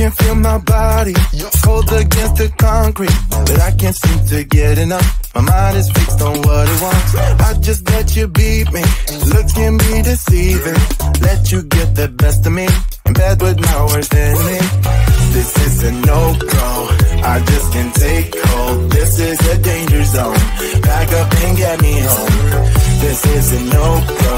can feel my body cold against the concrete, but I can't seem to get enough. My mind is fixed on what it wants. I just let you beat me, look at me deceiving, let you get the best of me, in bed with my worst enemy. This is a no-go, I just can't take hold. This is a danger zone, back up and get me home. This is a no-go,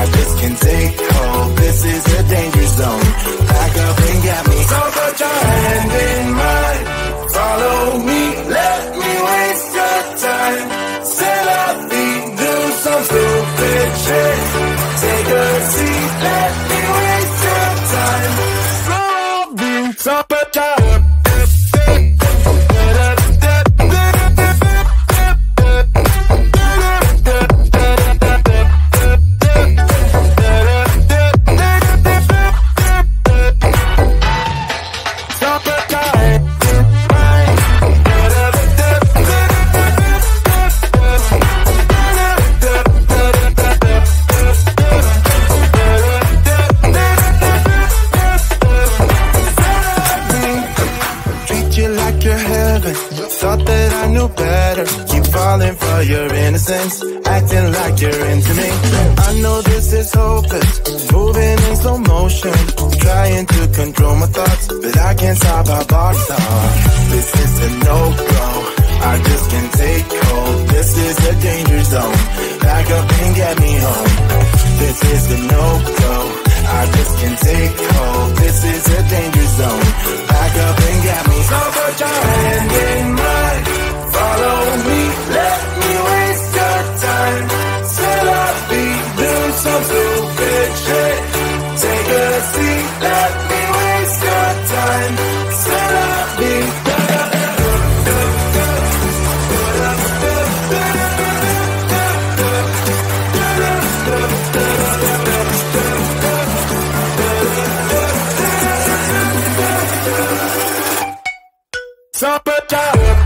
I just can't take hold. This is a danger zone, back up and get me. So put your hand in mine, follow me, let me waste your time. Set our feet, do some stupid shit. Take a seat, let me waste your time. Slow beats up a time. Your innocence, acting like you're into me. I know this is hopeless, moving in slow motion, trying to control my thoughts, but I can't stop our body talk. This is a no-go, I just can't take hold. This is a danger zone, back up and get me home. This is a no-go, I just can't take hold. This is a danger zone, back up and get me home. So put your hand in mine, follow me, let me waste your time. Till I be doing some stupid shit. Take a seat, let me waste your time. Till I be supper time.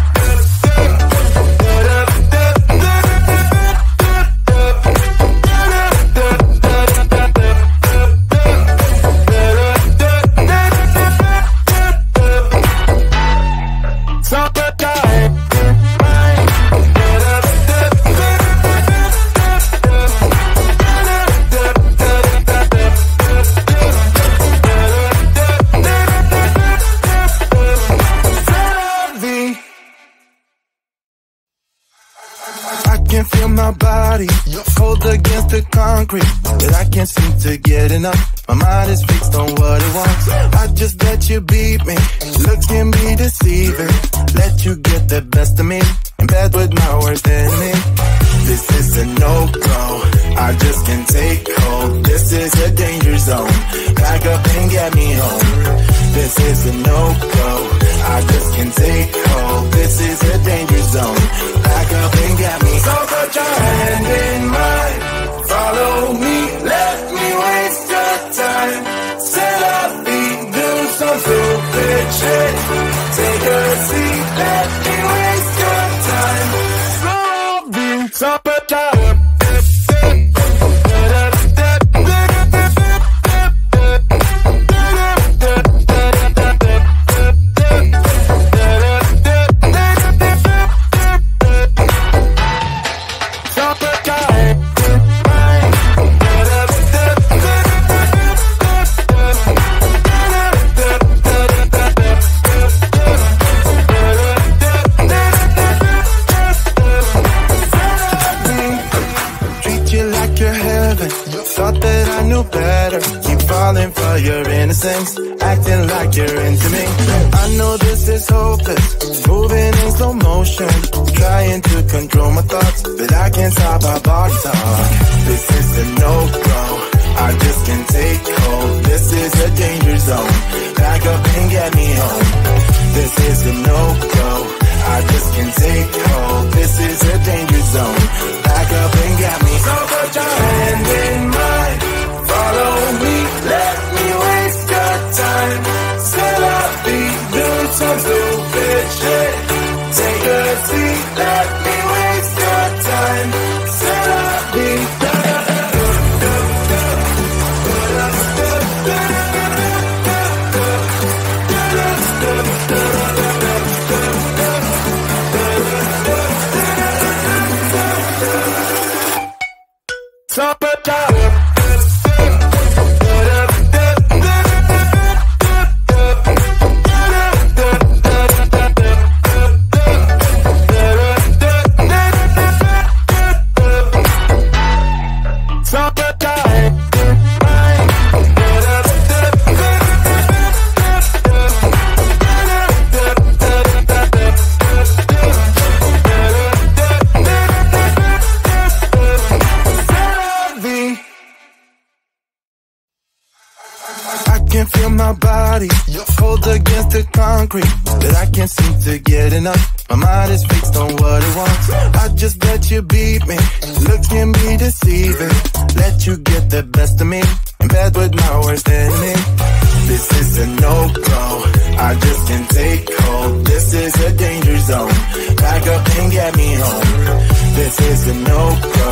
Cold against the concrete, but I can't seem to get enough. My mind is fixed on what it wants. I just let you beat me, look at me deceiving, let you get the best of me, in bed with my worst enemy. This is a no-go, I just can't take hold. This is a danger zone, back up and get me home. This is a no-go, I just can't take hold. This is a danger zone, back up and get me. So put your hand in mine, follow me, let me waste your time. Set our feet, do some stupid shit. Take a seat, let me waste your time. Slow beats up a time. Your innocence, acting like you're into me. I know this is hopeless, moving in slow motion, trying to control my thoughts, but I can't stop my body talk. This is a no-go, I just can't take hold. This is a danger zone, back up and get me home. This is a no-go, I just can't take hold. This is a danger zone, back up and get me home. So put your hand in mine, follow me, let me waste your time. Still I be doing some stupid shit. Take a seat, let me waste your time. Still I be I can feel my body, hold against the concrete, but I can't seem to get enough. My mind is fixed on what it wants. I just let you beat me, look at me deceiving. Let you get the best of me, in bed with my worst enemy. This is a no-go, I just can't take hold. This is a danger zone, back up and get me home. This is a no-go,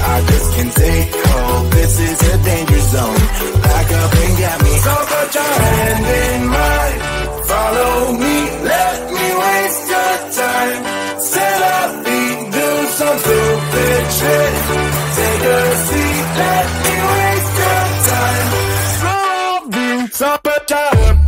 I just can't take hold. This is a danger zone, back up and get me home. So put your hand in mine, follow me, let me waste your time. Set our feet, do some stupid shit. Take a seat, let me waste your time. Slow beats, so put your hand in mine.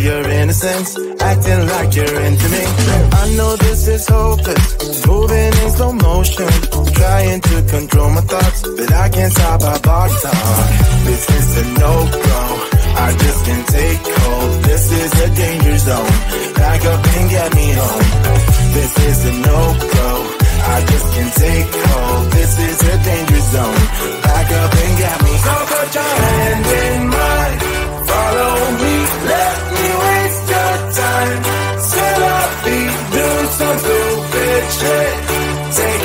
Your innocence, acting like you're into me. I know this is hopeless, moving in slow motion, trying to control my thoughts, but I can't stop my body talk. This is a no-go, I just can't take hold. This is a danger zone, back up and get me home. This is a no-go, I just can't take hold. This is a danger zone, back up and get me home. So put your hand in mine, follow me, let time. Set up feet, do some stupid shit. Take a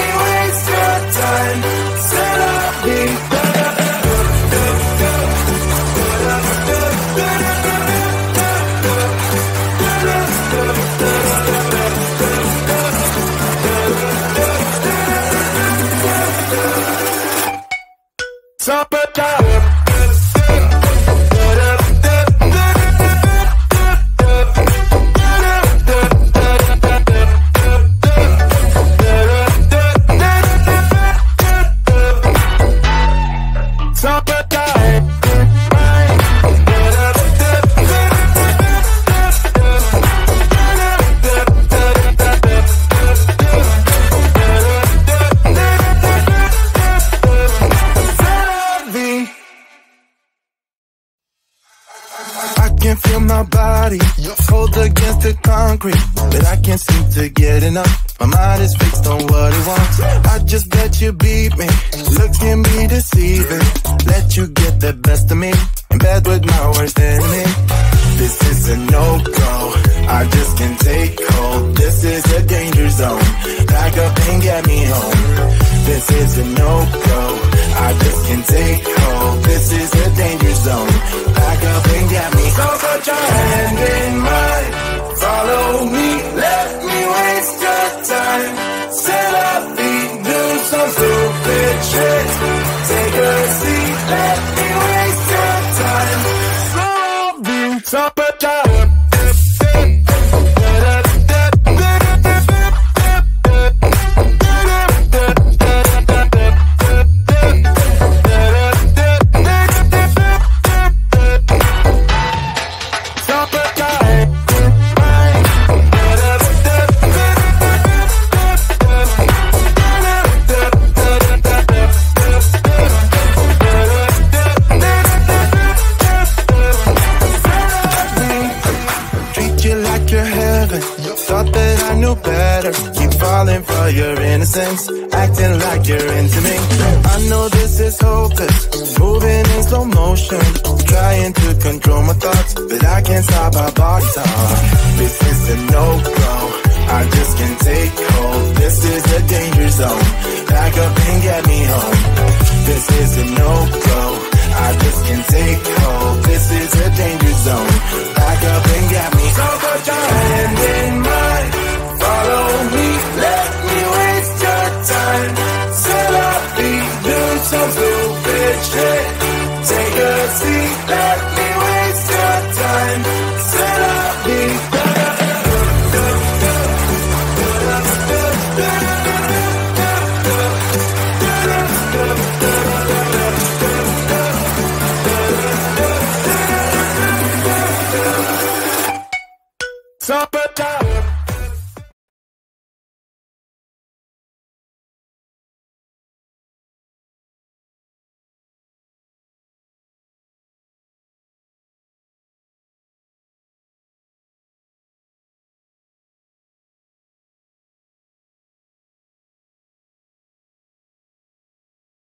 waste your time. Set up feet. Stop it down. I can feel my body, hold against the concrete, but I can't seem to get enough. My mind is fixed on what it wants. I just let you beat me, look at me deceiving. Let you get the best of me, in bed with my worst enemy. This is a no-go, I just can't take hold. This is a danger zone, back up and get me home. This is a no-go, I just can't take hold. This is a danger zone, back up and get me home. So put your hand in mine, follow me, let me waste your time. Set our feet, do some stupid shit. Take a seat, let me waste your time. Slow beats, up and down. Your innocence, acting like you're into me. I know this is hopeless, moving in slow motion, trying to control my thoughts, but I can't stop my body talk. This is a no-go, I just can't take hold. This is a danger zone. Back up and get me home. This is a no-go. I just can't take hold. This is a danger zone. Back up and get me home. So put your hand in mine. Follow me. Let me waste your time. Till I be doing some stupid shit. Take a seat. Let me waste your time. Till I be. Summertime.